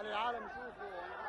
خلي العالم يشوفوا.